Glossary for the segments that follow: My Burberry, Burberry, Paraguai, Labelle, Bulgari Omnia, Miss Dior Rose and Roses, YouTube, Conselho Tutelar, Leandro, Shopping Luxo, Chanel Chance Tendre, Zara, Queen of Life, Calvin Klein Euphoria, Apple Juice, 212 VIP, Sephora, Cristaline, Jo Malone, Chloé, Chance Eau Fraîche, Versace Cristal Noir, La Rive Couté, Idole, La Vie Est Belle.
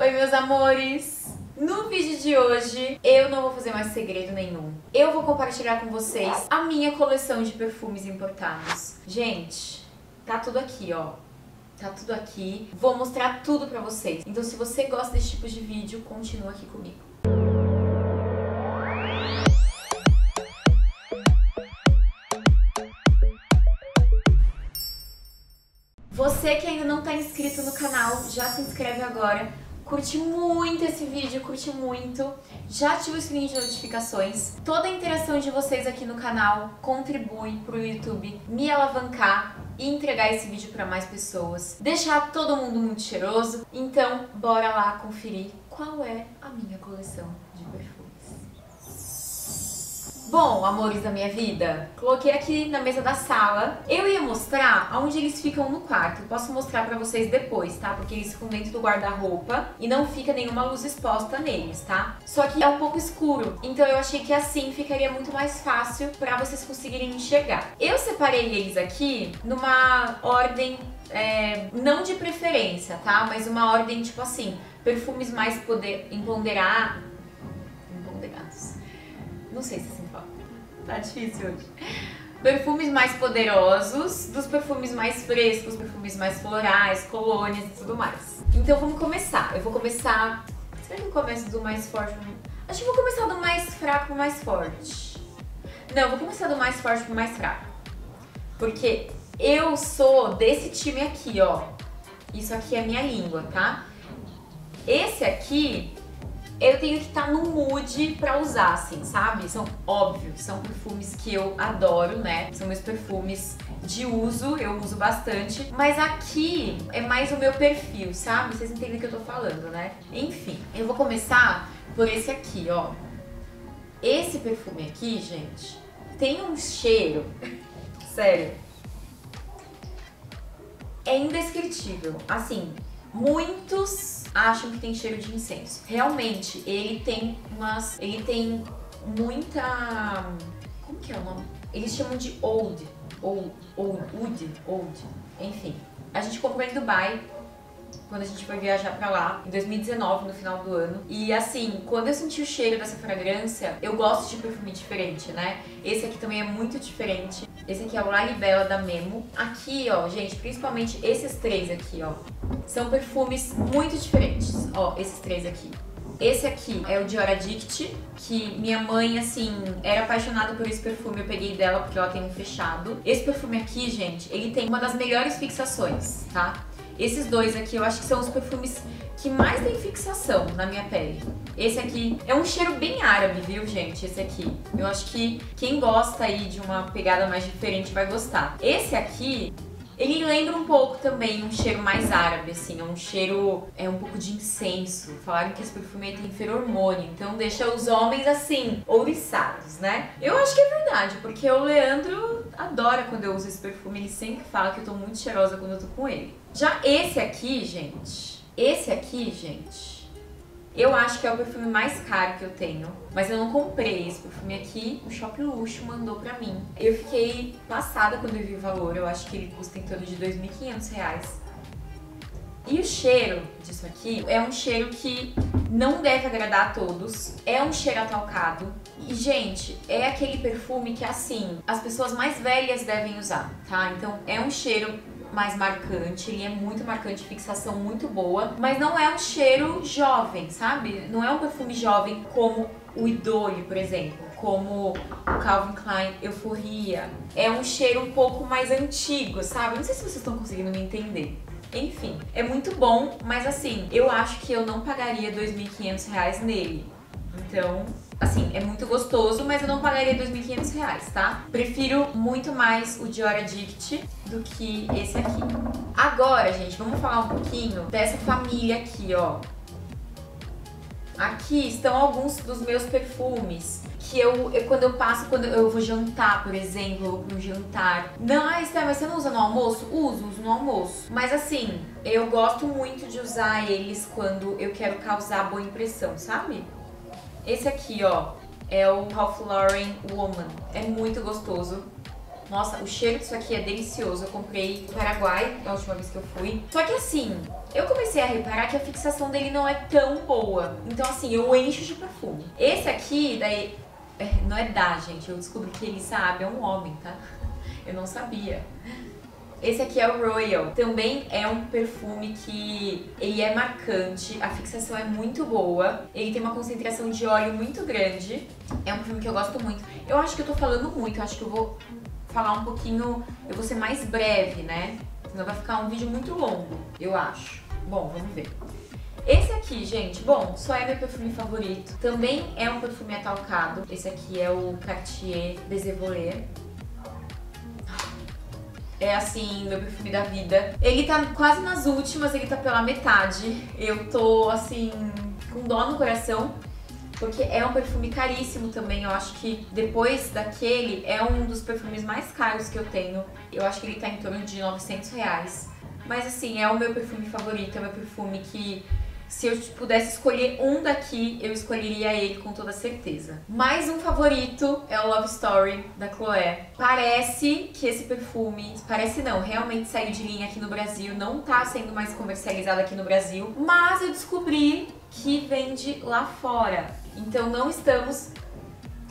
Oi, meus amores! No vídeo de hoje, eu não vou fazer mais segredo nenhum. Eu vou compartilhar com vocês a minha coleção de perfumes importados. Gente, tá tudo aqui, ó. Tá tudo aqui. Vou mostrar tudo pra vocês. Então, se você gosta desse tipo de vídeo, continua aqui comigo. Você que ainda não tá inscrito no canal, já se inscreve agora. Curte muito esse vídeo, curte muito. Já ativa o sininho de notificações. Toda a interação de vocês aqui no canal contribui pro YouTube me alavancar e entregar esse vídeo para mais pessoas. Deixar todo mundo muito cheiroso. Então, bora lá conferir qual é a minha coleção de perfumes. Bom, amores da minha vida, coloquei aqui na mesa da sala. Eu ia mostrar aonde eles ficam no quarto. Posso mostrar pra vocês depois, tá? Porque eles ficam dentro do guarda-roupa e não fica nenhuma luz exposta neles, tá? Só que é um pouco escuro, então eu achei que assim ficaria muito mais fácil pra vocês conseguirem enxergar. Eu separei eles aqui numa ordem, não de preferência, tá? Mas uma ordem tipo assim, perfumes mais imponderados. Não sei se assim fala. Tá difícil hoje. Perfumes mais poderosos, dos perfumes mais frescos, perfumes mais florais, colônias e tudo mais. Então vamos começar. Eu vou começar... Será que eu começo do mais forte? Acho que vou começar do mais fraco pro mais forte. Não, vou começar do mais forte pro mais fraco. Porque eu sou desse time aqui, ó. Isso aqui é minha língua, tá? Esse aqui... eu tenho que estar no mood pra usar, assim, sabe? São, óbvio, são perfumes que eu adoro, né? São meus perfumes de uso, eu uso bastante. Mas aqui é mais o meu perfil, sabe? Vocês entendem o que eu tô falando, né? Enfim, eu vou começar por esse aqui, ó. Esse perfume aqui, gente, tem um cheiro... sério. É indescritível. Assim, muitos... acham que tem cheiro de incenso. Realmente, ele tem umas... ele tem muita... como que é o nome? Eles chamam de oud. Oud. Enfim. A gente comprou em Dubai, quando a gente foi viajar pra lá, em 2019, no final do ano. E assim, quando eu senti o cheiro dessa fragrância, eu gosto de perfume diferente, né? Esse aqui também é muito diferente. Esse aqui é o Labelle da Memo. Aqui, ó, gente, principalmente esses três aqui, ó. São perfumes muito diferentes, ó, esses três aqui. Esse aqui é o Dior Addict, que minha mãe, assim, era apaixonada por esse perfume. Eu peguei dela porque ela tem um fechado. Esse perfume aqui, gente, ele tem uma das melhores fixações, tá? Esses dois aqui eu acho que são os perfumes que mais tem fixação na minha pele. Esse aqui é um cheiro bem árabe, viu, gente? Esse aqui. Eu acho que quem gosta aí de uma pegada mais diferente vai gostar. Esse aqui... ele lembra um pouco também um cheiro mais árabe, assim, é um cheiro, é um pouco de incenso. Falaram que esse perfume tem feromônio, então deixa os homens assim, ouriçados, né? Eu acho que é verdade, porque o Leandro adora quando eu uso esse perfume, ele sempre fala que eu tô muito cheirosa quando eu tô com ele. Já esse aqui, gente, eu acho que é o perfume mais caro que eu tenho, mas eu não comprei esse perfume aqui, o Shopping Luxo mandou pra mim. Eu fiquei passada quando eu vi o valor, eu acho que ele custa em torno de R$2.500. E o cheiro disso aqui é um cheiro que não deve agradar a todos, é um cheiro atalcado. E, gente, é aquele perfume que, assim, as pessoas mais velhas devem usar, tá? Então, é um cheiro mais marcante, ele é muito marcante, fixação muito boa, mas não é um cheiro jovem, sabe? Não é um perfume jovem como o Idole, por exemplo, como o Calvin Klein Euphoria. É um cheiro um pouco mais antigo, sabe? Não sei se vocês estão conseguindo me entender. Enfim, é muito bom, mas assim, eu acho que eu não pagaria R$2.500 nele. Então, assim, é muito gostoso, mas eu não pagaria R$2.500, tá? Prefiro muito mais o Dior Addict do que esse aqui. Agora, gente, vamos falar um pouquinho dessa família aqui, ó. Aqui estão alguns dos meus perfumes que quando eu vou jantar, por exemplo, ou para um jantar. Não, Esther, mas você não usa no almoço? Uso no almoço. Mas assim, eu gosto muito de usar eles quando eu quero causar boa impressão, sabe? Esse aqui, ó, é o Ralph Lauren Woman. É muito gostoso. Nossa, o cheiro disso aqui é delicioso. Eu comprei no Paraguai, da última vez que eu fui. Só que assim, eu comecei a reparar que a fixação dele não é tão boa. Então assim, eu encho de perfume. Esse aqui, daí... não é da, gente. Eu descobri que ele sabe, é um homem, tá? Eu não sabia. Esse aqui é o Royal. Também é um perfume que ele é marcante, a fixação é muito boa, ele tem uma concentração de óleo muito grande. É um perfume que eu gosto muito. Eu acho que eu tô falando muito, eu acho que eu vou falar um pouquinho, eu vou ser mais breve, né? Senão vai ficar um vídeo muito longo, eu acho. Bom, vamos ver. Esse aqui, gente, bom, só é meu perfume favorito. Também é um perfume atalcado. Esse aqui é o Cartier Déséveloé. É assim, meu perfume da vida. Ele tá quase nas últimas, ele tá pela metade. Eu tô, assim, com dó no coração, porque é um perfume caríssimo também. Eu acho que depois daquele, é um dos perfumes mais caros que eu tenho. Eu acho que ele tá em torno de R$900. Mas assim, é o meu perfume favorito, é o meu perfume que... se eu pudesse escolher um daqui, eu escolheria ele com toda certeza. Mais um favorito é o Love Story, da Chloé. Parece que esse perfume... parece não, realmente saiu de linha aqui no Brasil, não tá sendo mais comercializado aqui no Brasil. Mas eu descobri que vende lá fora. Então não estamos...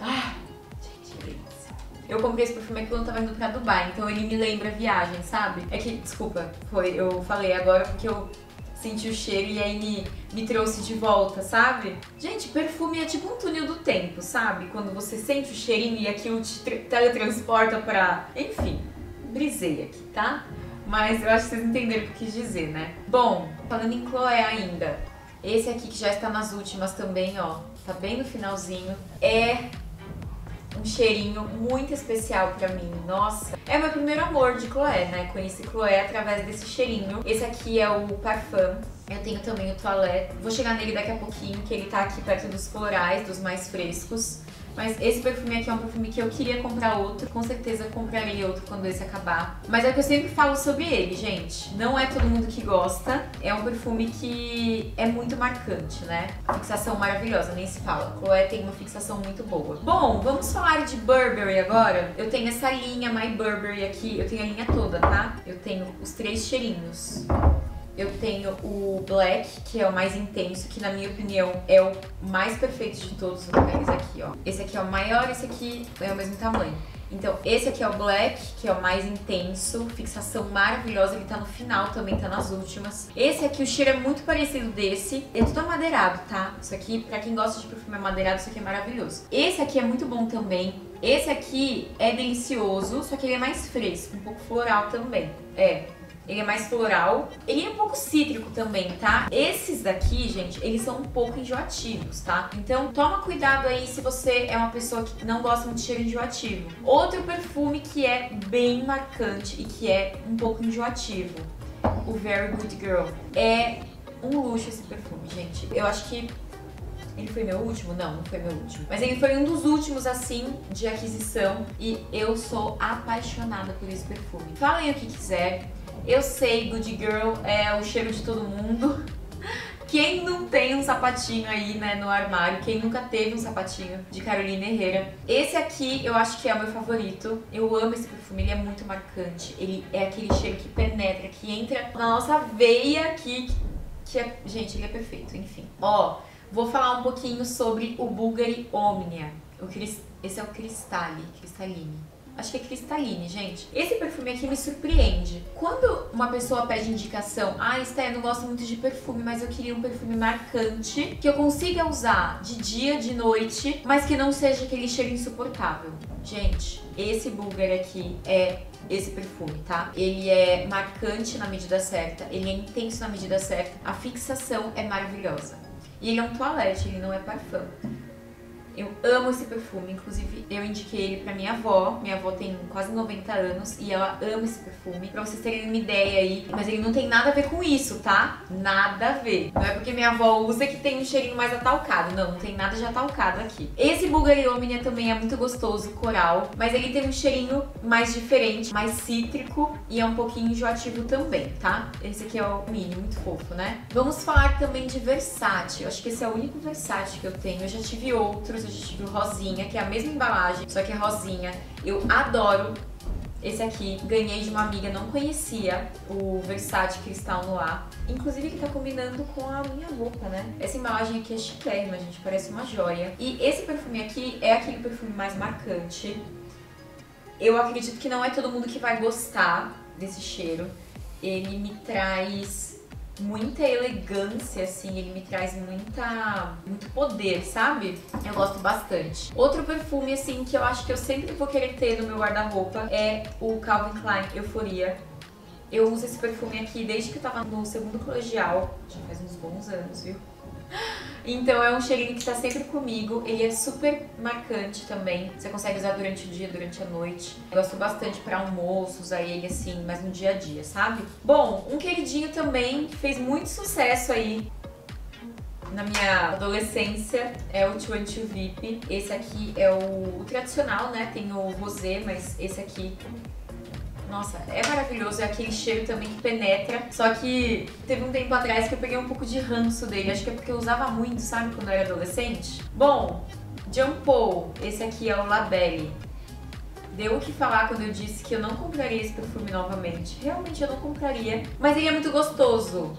ah, gente, que delícia. Eu comprei esse perfume aqui quando eu tava indo pra Dubai, então ele me lembra a viagem, sabe? É que, desculpa, foi, eu falei agora porque eu... senti o cheiro e aí me trouxe de volta, sabe? Gente, perfume é tipo um túnel do tempo, sabe? Quando você sente o cheirinho e aquilo te teletransporta pra... enfim, brisei aqui, tá? Mas eu acho que vocês entenderam o que eu quis dizer, né? Bom, falando em Chloé ainda, esse aqui que já está nas últimas também, ó, tá bem no finalzinho, é um cheirinho muito especial pra mim, nossa. É meu primeiro amor de Chloé, né? Conheci Chloé através desse cheirinho. Esse aqui é o Parfum. Eu tenho também o Toilette. Vou chegar nele daqui a pouquinho, que ele tá aqui perto dos florais, dos mais frescos. Mas esse perfume aqui é um perfume que eu queria comprar outro. Com certeza eu comprarei outro quando esse acabar. Mas é o que eu sempre falo sobre ele, gente. Não é todo mundo que gosta. É um perfume que é muito marcante, né? Fixação maravilhosa, nem se fala. Chloé tem uma fixação muito boa. Bom, vamos falar de Burberry agora. Eu tenho essa linha My Burberry aqui. Eu tenho a linha toda, tá? Eu tenho os três cheirinhos. Eu tenho o Black, que é o mais intenso, que na minha opinião é o mais perfeito de todos os lugares aqui, ó. Esse aqui é o maior, esse aqui é o mesmo tamanho. Então, esse aqui é o Black, que é o mais intenso, fixação maravilhosa, ele tá no final também, tá nas últimas. Esse aqui, o cheiro é muito parecido desse, é tudo amadeirado, tá? Isso aqui, pra quem gosta de perfume amadeirado, isso aqui é maravilhoso. Esse aqui é muito bom também. Esse aqui é delicioso, só que ele é mais fresco, um pouco floral também, é. Ele é mais floral. Ele é um pouco cítrico também, tá? Esses daqui, gente, eles são um pouco enjoativos, tá? Então toma cuidado aí se você é uma pessoa que não gosta muito de cheiro enjoativo. Outro perfume que é bem marcante e que é um pouco enjoativo, o Very Good Girl. É um luxo esse perfume, gente. Eu acho que... ele foi meu último? Não, não foi meu último. Mas ele foi um dos últimos, assim, de aquisição. E eu sou apaixonada por esse perfume. Falem o que quiser. Eu sei, Good Girl é o cheiro de todo mundo. Quem não tem um sapatinho aí, né, no armário? Quem nunca teve um sapatinho de Carolina Herrera? Esse aqui eu acho que é o meu favorito. Eu amo esse perfume, ele é muito marcante. Ele é aquele cheiro que penetra, que entra na nossa veia aqui. Que é... gente, ele é perfeito, enfim. Ó, vou falar um pouquinho sobre o Bulgari Omnia. Esse é o Cristaline. Acho que é Cristaline, gente. Esse perfume aqui me surpreende. Quando uma pessoa pede indicação, ah, Esté, eu não gosto muito de perfume, mas eu queria um perfume marcante, que eu consiga usar de dia, de noite, mas que não seja aquele cheiro insuportável. Gente, esse Bulgari aqui é esse perfume, tá? Ele é marcante na medida certa, ele é intenso na medida certa, a fixação é maravilhosa. E ele é um toilette, ele não é parfum. Eu amo esse perfume, inclusive eu indiquei ele pra minha avó. Minha avó tem quase 90 anos e ela ama esse perfume. Pra vocês terem uma ideia aí, mas ele não tem nada a ver com isso, tá? Nada a ver. Não é porque minha avó usa que tem um cheirinho mais atalcado. Não, não tem nada de atalcado aqui. Esse Bulgari Omnia também é muito gostoso, coral. Mas ele tem um cheirinho mais diferente, mais cítrico e é um pouquinho enjoativo também, tá? Esse aqui é o mini, muito fofo, né? Vamos falar também de Versace. Eu acho que esse é o único Versace que eu tenho. Eu já tive outros. Eu tive o rosinha, que é a mesma embalagem, só que é rosinha. Eu adoro Esse aqui ganhei de uma amiga, não conhecia, o Versace Cristal Noir. Inclusive que tá combinando com a minha roupa, né? Essa embalagem aqui é chiquérrima, gente, parece uma joia. E esse perfume aqui é aquele perfume mais marcante. Eu acredito que não é todo mundo que vai gostar desse cheiro. Ele me traz muita elegância, assim, ele me traz muito poder, sabe? Eu gosto bastante. Outro perfume, assim, que eu acho que eu sempre vou querer ter no meu guarda-roupa é o Calvin Klein Euphoria. Eu uso esse perfume aqui desde que eu tava no segundo colegial, já faz uns bons anos, viu? Então é um cheirinho que tá sempre comigo, ele é super marcante também, você consegue usar durante o dia, durante a noite. Eu gosto bastante pra almoço, usar ele assim, mas no dia a dia, sabe? Bom, um queridinho também, que fez muito sucesso aí na minha adolescência, é o 212 VIP. Esse aqui é o tradicional, né, tem o rosé, mas esse aqui... Nossa, é maravilhoso, é aquele cheiro também que penetra. Só que teve um tempo atrás que eu peguei um pouco de ranço dele. Acho que é porque eu usava muito, sabe, quando eu era adolescente. Bom, Jean Paul, esse aqui é o Labelle. Deu o que falar quando eu disse que eu não compraria esse perfume novamente. Realmente eu não compraria, mas ele é muito gostoso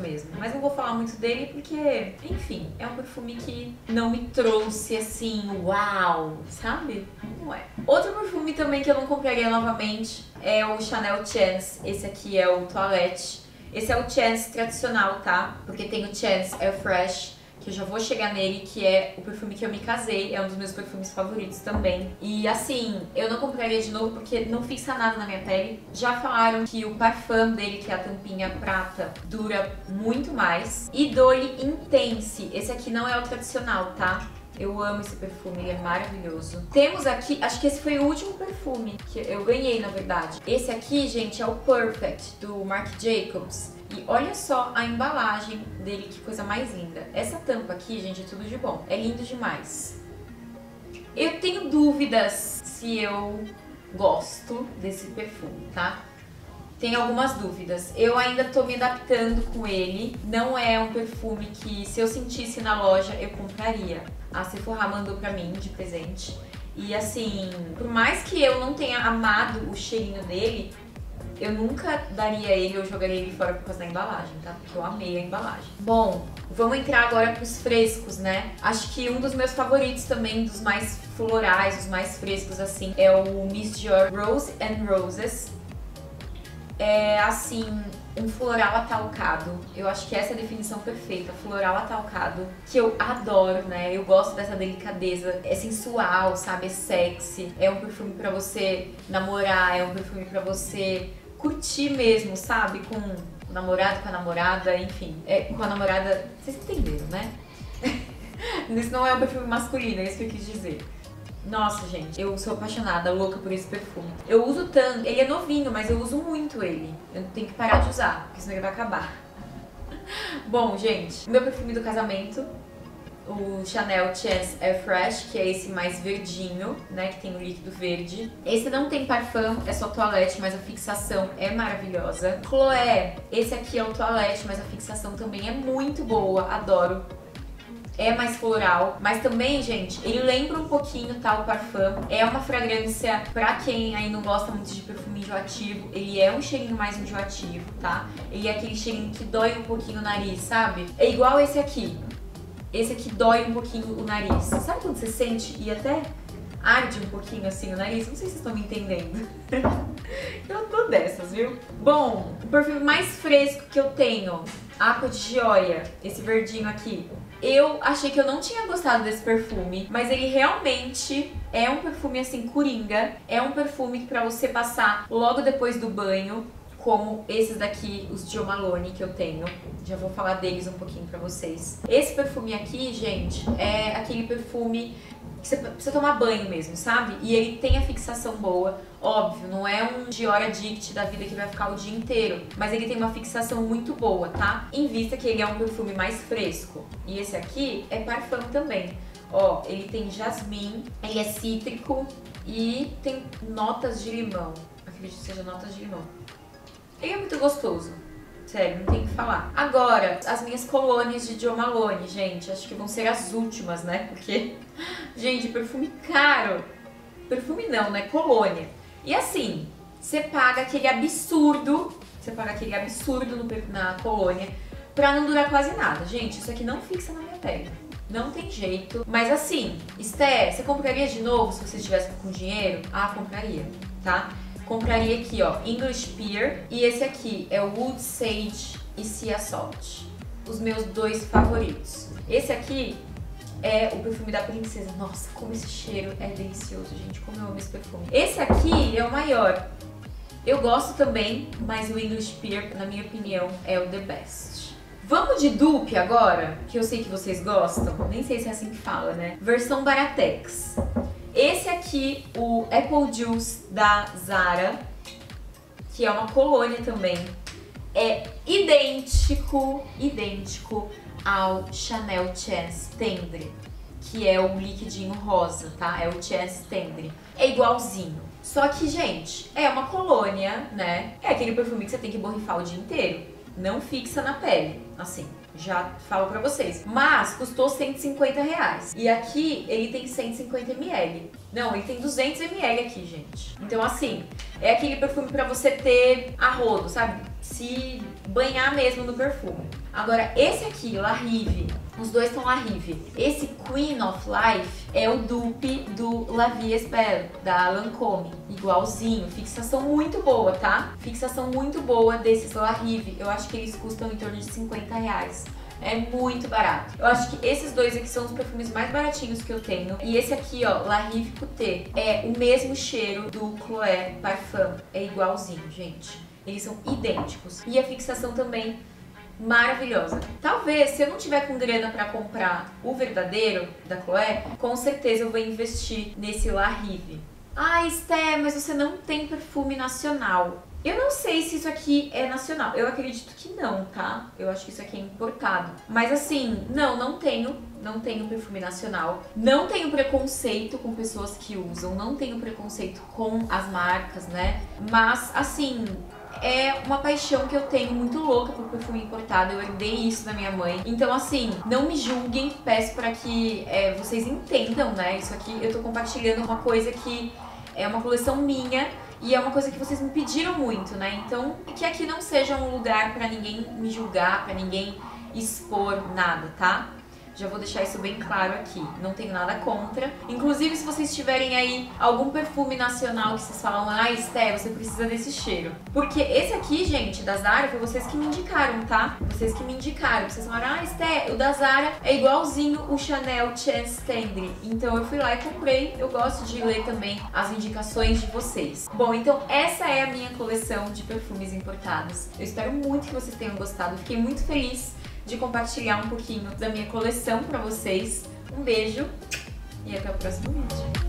mesmo. Mas não vou falar muito dele porque, enfim, é um perfume que não me trouxe assim, uau, sabe? Não é. Outro perfume também que eu não compraria novamente é o Chanel Chance. Esse aqui é o Toilette. Esse é o Chance tradicional, tá? Porque tem o Chance Eau Fraîche, que eu já vou chegar nele, que é o perfume que eu me casei, é um dos meus perfumes favoritos também. E assim, eu não compraria de novo porque não fixa nada na minha pele. Já falaram que o parfum dele, que é a tampinha prata, dura muito mais. Idole Intense, esse aqui não é o tradicional, tá? Eu amo esse perfume, ele é maravilhoso. Temos aqui, acho que esse foi o último perfume que eu ganhei, na verdade. Esse aqui, gente, é o Perfect, do Marc Jacobs. E olha só a embalagem dele, que coisa mais linda. Essa tampa aqui, gente, é tudo de bom. É lindo demais. Eu tenho dúvidas se eu gosto desse perfume, tá? Tenho algumas dúvidas. Eu ainda tô me adaptando com ele. Não é um perfume que, se eu sentisse na loja, eu compraria. A Sephora mandou pra mim de presente. E assim, por mais que eu não tenha amado o cheirinho dele, eu nunca daria ele ou jogaria ele fora por causa da embalagem, tá? Porque eu amei a embalagem. Bom, vamos entrar agora pros frescos, né? Acho que um dos meus favoritos também, dos mais florais, os mais frescos assim, é o Miss Dior Rose and Roses. É assim, um floral atalcado. Eu acho que essa é a definição perfeita, floral atalcado, que eu adoro, né? Eu gosto dessa delicadeza, é sensual, sabe? É sexy, é um perfume pra você namorar, é um perfume pra você... curtir mesmo, sabe? Com o namorado, com a namorada, enfim. É, com a namorada... Vocês entenderam, né? Isso não é um perfume masculino, é isso que eu quis dizer. Nossa, gente, eu sou apaixonada, louca por esse perfume. Eu uso tanto... Ele é novinho, mas eu uso muito ele. Eu tenho que parar de usar, porque senão ele vai acabar. Bom, gente, meu perfume do casamento, o Chanel Chance Eau Fraîche, que é esse mais verdinho, né, que tem o líquido verde. Esse não tem parfum, é só toilette, mas a fixação é maravilhosa. Chloé, esse aqui é o toilette, mas a fixação também é muito boa, adoro. É mais floral, mas também, gente, ele lembra um pouquinho, tá, o parfum. É uma fragrância pra quem aí não gosta muito de perfume enjoativo. Ele é um cheirinho mais enjoativo, tá? Ele é aquele cheirinho que dói um pouquinho o nariz, sabe? É igual esse aqui. Esse aqui dói um pouquinho o nariz. Sabe quando você sente e até arde um pouquinho assim o nariz? Não sei se vocês estão me entendendo. Eu tô dessas, viu? Bom, o perfume mais fresco que eu tenho, Água de Joia, esse verdinho aqui. Eu achei que eu não tinha gostado desse perfume, mas ele realmente é um perfume assim, coringa. É um perfume pra você passar logo depois do banho, como esses daqui, os Jo Malone, que eu tenho. Já vou falar deles um pouquinho pra vocês. Esse perfume aqui, gente, é aquele perfume que você precisa tomar banho mesmo, sabe? E ele tem a fixação boa, óbvio, não é um Dior Addict da vida que vai ficar o dia inteiro, mas ele tem uma fixação muito boa, tá? Em vista que ele é um perfume mais fresco. E esse aqui é parfum também. Ó, ele tem jasmim, ele é cítrico e tem notas de limão. Acredito que seja notas de limão. Ele é muito gostoso, sério, não tem o que falar. Agora, as minhas colônias de Jo Malone, gente, acho que vão ser as últimas, né? Porque, gente, perfume caro, perfume não, né? Colônia. E assim, você paga aquele absurdo, na colônia pra não durar quase nada. Gente, isso aqui não fixa na minha pele. Não tem jeito. Mas assim, Esté, você compraria de novo se você estivesse com dinheiro? Ah, compraria, tá? Compraria aqui, ó, English Pear. E esse aqui é o Wood Sage e Sea Salt. Os meus dois favoritos. Esse aqui é o perfume da princesa. Nossa, como esse cheiro é delicioso, gente. Como eu amo esse perfume. Esse aqui é o maior. Eu gosto também, mas o English Pear, na minha opinião, é o the best. Vamos de dupe agora, que eu sei que vocês gostam. Nem sei se é assim que fala, né? Versão Baratex. Esse aqui, o Apple Juice da Zara, que é uma colônia também. É idêntico, ao Chanel Chance Tendre, que é o liquidinho rosa, tá? É o Chance Tendre. É igualzinho. Só que, gente, é uma colônia, né? É aquele perfume que você tem que borrifar o dia inteiro. Não fixa na pele, assim, já falo pra vocês. Mas custou 150 reais. E aqui ele tem 150 ml. Não, ele tem 200 ml aqui, gente. Então, assim, é aquele perfume pra você ter a rodo, sabe? Se banhar mesmo no perfume. Agora, esse aqui, La Rive, os dois são La Rive. Esse Queen of Life é o dupe do La Vie est Belle, da Lancôme. Igualzinho, fixação muito boa, tá? Fixação muito boa desses La Rive. Eu acho que eles custam em torno de 50 reais. É muito barato. Eu acho que esses dois aqui são os perfumes mais baratinhos que eu tenho. E esse aqui, ó, La Rive Couté, é o mesmo cheiro do Chloé Parfum. É igualzinho, gente. Eles são idênticos. E a fixação também maravilhosa. Talvez, se eu não tiver com grana pra comprar o verdadeiro da Chloé, com certeza eu vou investir nesse La Rive. Ah, Esté, mas você não tem perfume nacional. Eu não sei se isso aqui é nacional. Eu acredito que não, tá? Eu acho que isso aqui é importado. Mas assim, não tenho. Não tenho perfume nacional. Não tenho preconceito com pessoas que usam. Não tenho preconceito com as marcas, né? Mas assim, é uma paixão que eu tenho muito louca por perfume importado. Eu herdei isso da minha mãe. Então, assim, não me julguem. Peço pra que vocês entendam, né? Isso aqui eu tô compartilhando uma coisa que é uma coleção minha e é uma coisa que vocês me pediram muito, né? Então, que aqui não seja um lugar pra ninguém me julgar, pra ninguém expor nada, tá? Já vou deixar isso bem claro aqui. Não tenho nada contra. Inclusive, se vocês tiverem aí algum perfume nacional que vocês falam, ah, Esté, você precisa desse cheiro. Porque esse aqui, gente, da Zara, foi vocês que me indicaram, tá? Vocês que me indicaram. Vocês falaram, ah, Esté, o da Zara é igualzinho o Chanel Chance Tendre. Então eu fui lá e comprei. Eu gosto de ler também as indicações de vocês. Bom, então essa é a minha coleção de perfumes importados. Eu espero muito que vocês tenham gostado. Fiquei muito feliz de compartilhar um pouquinho da minha coleção pra vocês. Um beijo e até o próximo vídeo.